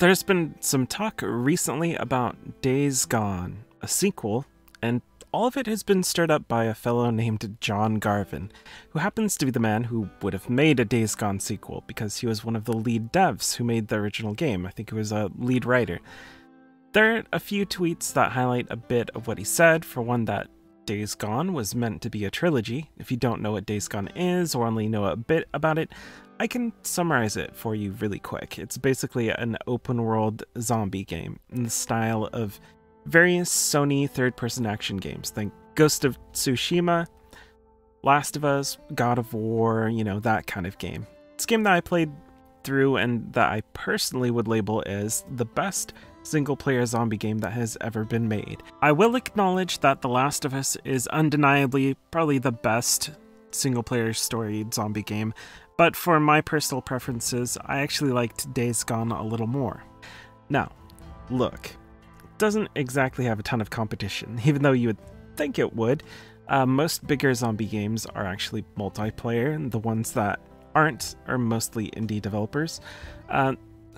There's been some talk recently about Days Gone, a sequel, and all of it has been stirred up by a fellow named John Garvin, who happens to be the man who would have made a Days Gone sequel because he was one of the lead devs who made the original game. I think he was a lead writer. There are a few tweets that highlight a bit of what he said. For one, that Days Gone was meant to be a trilogy. If you don't know what Days Gone is or only know a bit about it, I can summarize it for you really quick. It's basically an open-world zombie game in the style of various Sony third-person action games. Think Ghost of Tsushima, Last of Us, God of War, you know, that kind of game. It's a game that I played through and that I personally would label as the best single-player zombie game that has ever been made. I will acknowledge that The Last of Us is undeniably probably the best single-player story zombie game, but for my personal preferences, I actually liked Days Gone a little more. Now, look, doesn't exactly have a ton of competition, even though you would think it would. Most bigger zombie games are actually multiplayer, and the ones that aren't are mostly indie developers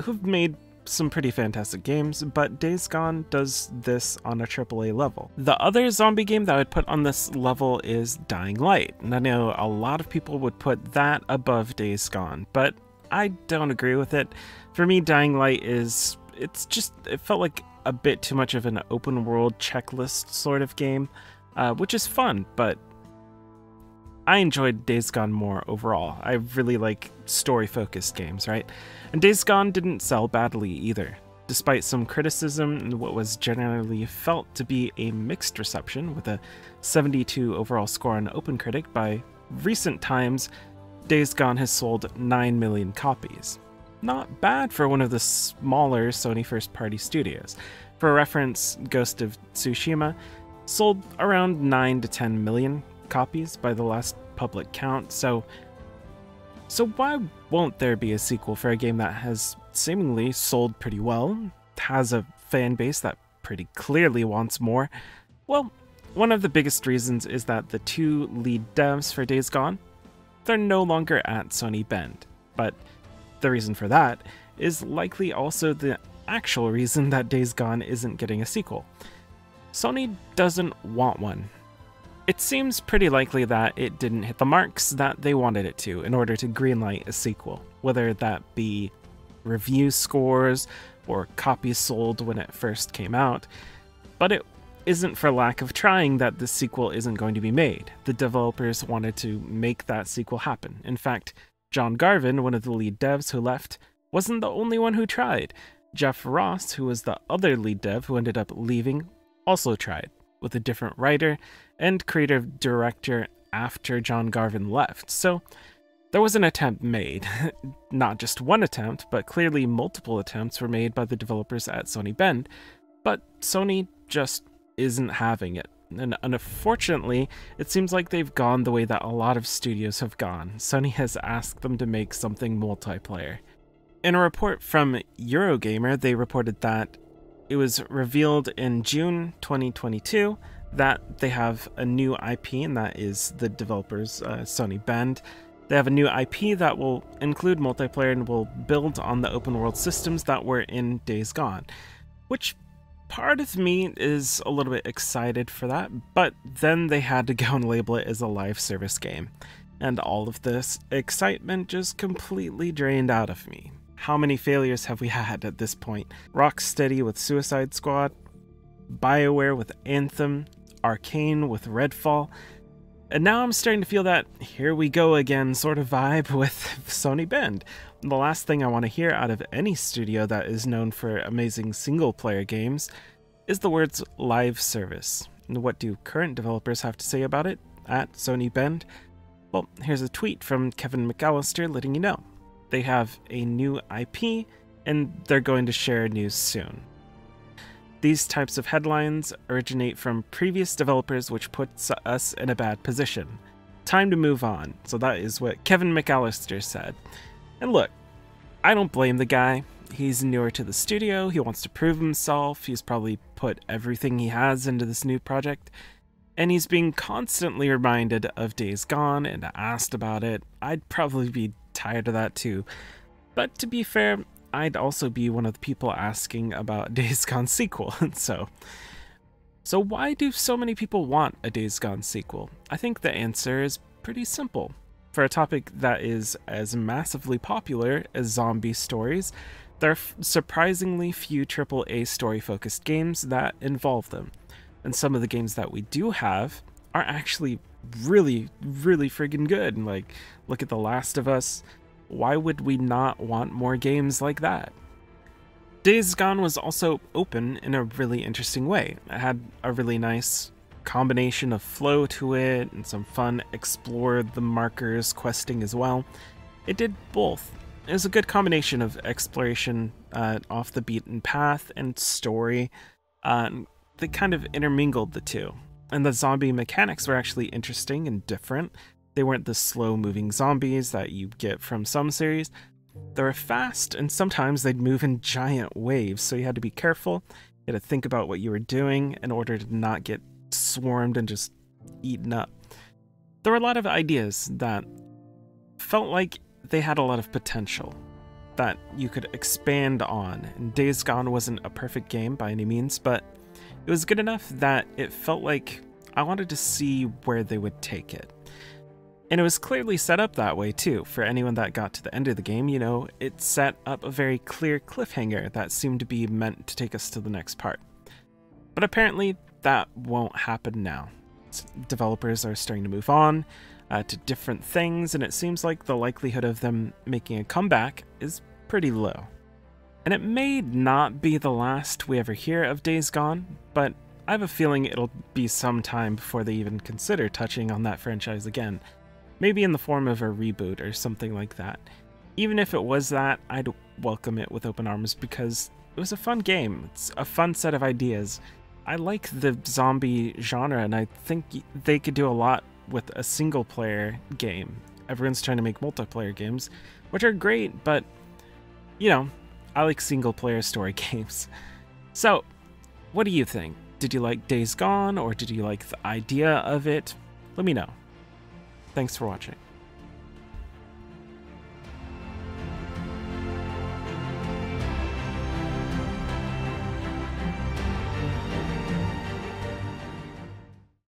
who've made some pretty fantastic games, but Days Gone does this on a AAA level. The other zombie game that I would put on this level is Dying Light, and I know a lot of people would put that above Days Gone, but I don't agree with it. For me, Dying Light is, it felt like a bit too much of an open world checklist sort of game, which is fun, but I enjoyed Days Gone more overall. I really like story-focused games, right? And Days Gone didn't sell badly either, despite some criticism and what was generally felt to be a mixed reception, with a 72 overall score on OpenCritic. By recent times, Days Gone has sold 9 million copies. Not bad for one of the smaller Sony first-party studios. For reference, Ghost of Tsushima sold around 9 to 10 million copies by the last public count, so why won't there be a sequel for a game that has seemingly sold pretty well, has a fan base that pretty clearly wants more? Well, one of the biggest reasons is that the two lead devs for Days Gone, they're no longer at Sony Bend, but the reason for that is likely also the actual reason that Days Gone isn't getting a sequel. Sony doesn't want one. It seems pretty likely that it didn't hit the marks that they wanted it to in order to greenlight a sequel, whether that be review scores or copies sold when it first came out. But it isn't for lack of trying that the sequel isn't going to be made. The developers wanted to make that sequel happen. In fact, John Garvin, one of the lead devs who left, wasn't the only one who tried. Jeff Ross, who was the other lead dev who ended up leaving, also tried, with a different writer and creative director after John Garvin left. So there was an attempt made. Not just one attempt, but clearly multiple attempts were made by the developers at Sony Bend, but Sony just isn't having it. And unfortunately, it seems like they've gone the way that a lot of studios have gone. Sony has asked them to make something multiplayer. In a report from Eurogamer, they reported that it was revealed in June 2022 that they have a new IP, and that is the developers, Sony Bend. They have a new IP that will include multiplayer and will build on the open world systems that were in Days Gone, which part of me is a little bit excited for that, but then they had to go and label it as a live service game. And all of this excitement just completely drained out of me. How many failures have we had at this point? Rocksteady with Suicide Squad, BioWare with Anthem, Arcane with Redfall, and now I'm starting to feel that here we go again sort of vibe with Sony Bend. The last thing I want to hear out of any studio that is known for amazing single-player games is the words live service. And what do current developers have to say about it at Sony Bend? Well, here's a tweet from Kevin McAllister letting you know. They have a new IP, and they're going to share news soon. These types of headlines originate from previous developers, which puts us in a bad position. Time to move on. So that is what Kevin McAllister said. And look, I don't blame the guy. He's newer to the studio, he wants to prove himself, he's probably put everything he has into this new project, and he's being constantly reminded of Days Gone and asked about it. I'd probably be tired of that too. But to be fair, I'd also be one of the people asking about Days Gone sequel. So why do so many people want a Days Gone sequel? I think the answer is pretty simple. For a topic that is as massively popular as zombie stories, there are surprisingly few AAA story-focused games that involve them. And some of the games that we do have are actually really, really friggin' good. Like, look at The Last of Us. Why would we not want more games like that? Days Gone was also open in a really interesting way. It had a really nice combination of flow to it and some fun explore the markers questing as well. It did both. It was a good combination of exploration, off the beaten path, and story. They kind of intermingled the two. And the zombie mechanics were actually interesting and different. They weren't the slow-moving zombies that you get from some series. They were fast, and sometimes they'd move in giant waves, so you had to be careful. You had to think about what you were doing in order to not get swarmed and just eaten up. There were a lot of ideas that felt like they had a lot of potential that you could expand on, and Days Gone wasn't a perfect game by any means, but it was good enough that it felt like I wanted to see where they would take it. And it was clearly set up that way too. For anyone that got to the end of the game, you know, it set up a very clear cliffhanger that seemed to be meant to take us to the next part. But apparently that won't happen now. Developers are starting to move on to different things, and it seems like the likelihood of them making a comeback is pretty low. And it may not be the last we ever hear of Days Gone, but I have a feeling it'll be some time before they even consider touching on that franchise again. Maybe in the form of a reboot or something like that. Even if it was that, I'd welcome it with open arms because it was a fun game. It's a fun set of ideas. I like the zombie genre, and I think they could do a lot with a single player game. Everyone's trying to make multiplayer games, which are great, but you know, I like single player story games. So, what do you think? Did you like Days Gone, or did you like the idea of it? Let me know. Thanks for watching.